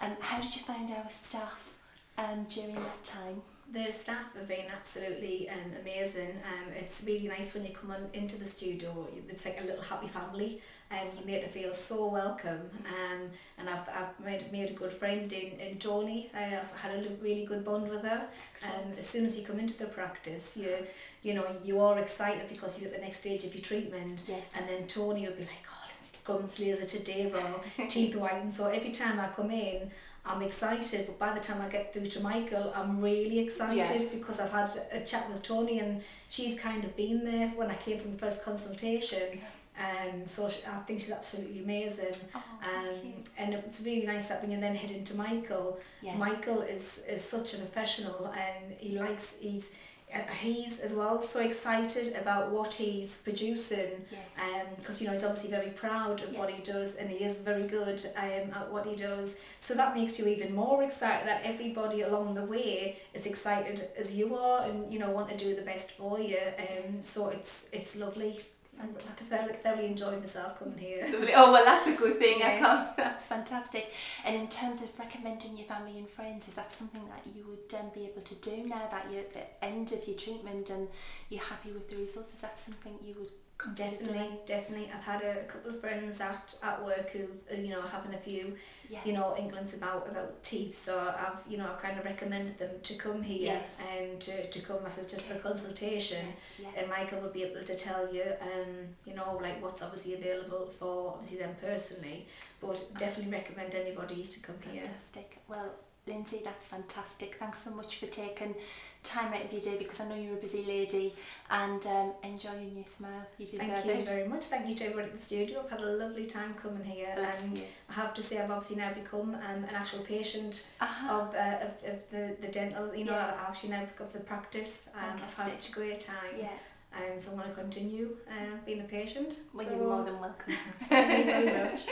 How did you find our staff during that time? The staff have been absolutely amazing. It's really nice when you come on into the studio. It's like a little happy family. You made it feel so welcome. And I've made a good friend in Tony. I've had a really good bond with her. As soon as you come into the practice, you know, you are excited because you're at the next stage of your treatment. Yes. And then Tony will be like, oh, it's gunslizer today, or teeth whitened. So every time I come in, I'm excited, but by the time I get through to Michael, I'm really excited, yeah, because I've had a chat with Tony and she's kind of been there when I came from the first consultation. So I think she's absolutely amazing. Oh, and it's really nice that when you then head into Michael, yeah. Michael is such a professional, and he's as well so excited about what he's producing, because yes, you know, he's obviously very proud of, yes, what he does, and he is very good at what he does, so that makes you even more excited that everybody along the way is excited as you are, and you know, want to do the best for you, so it's lovely. Fantastic. I really enjoyed myself coming here. Lovely. Oh well, that's a good thing. Yes. That's fantastic. And in terms of recommending your family and friends, is that something that you would be able to do now that you're at the end of your treatment and you're happy with the results? Is that something you would consider? Definitely. I've had a couple of friends at work who, you know, having a few, yes, you know, inklings about teeth. So I've kind of recommended them to come here, yes, to come as just for a consultation, yes. And Michael will be able to tell you, you know, like what's obviously available for obviously them personally, but definitely recommend anybody to come here. Fantastic. Well, Lindsay, that's fantastic. Thanks so much for taking time out of your day, because I know you're a busy lady, and enjoy your new smile. You deserve it. Thank you very much. Thank you to everyone at the studio. I've had a lovely time coming here. Bless and you. I have to say, I've obviously now become an actual patient, uh-huh, of the dental. You know, yeah, I actually now pick up the practice. I've had such a great time. Yeah. So I want to continue being a patient. Well, so you're more than welcome. Thank you very much.